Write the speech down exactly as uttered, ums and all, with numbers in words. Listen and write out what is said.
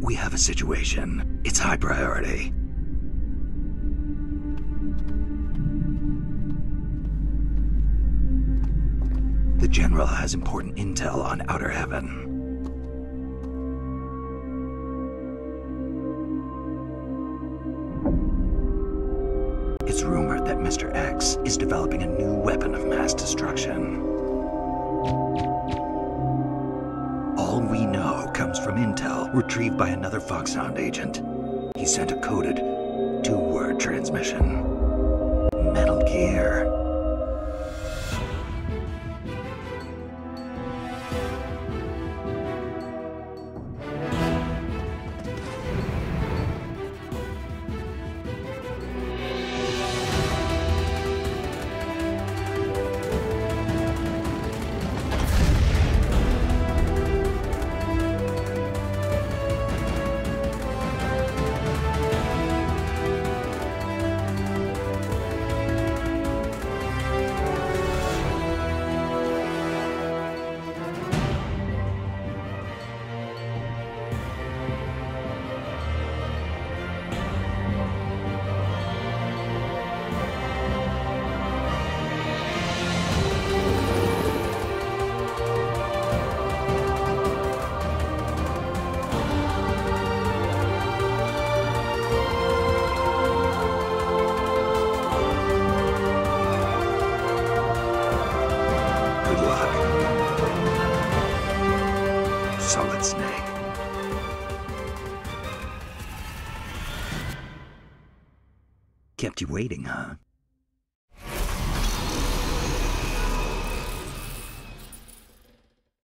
We have a situation. It's high priority. The General has important intel on Outer Heaven. It's rumored that Mister X is developing a new weapon of mass destruction. All we know comes from intel retrieved by another Foxhound agent. He sent a coded, two-word transmission. Metal Gear. Solid Snake. Kept you waiting, huh?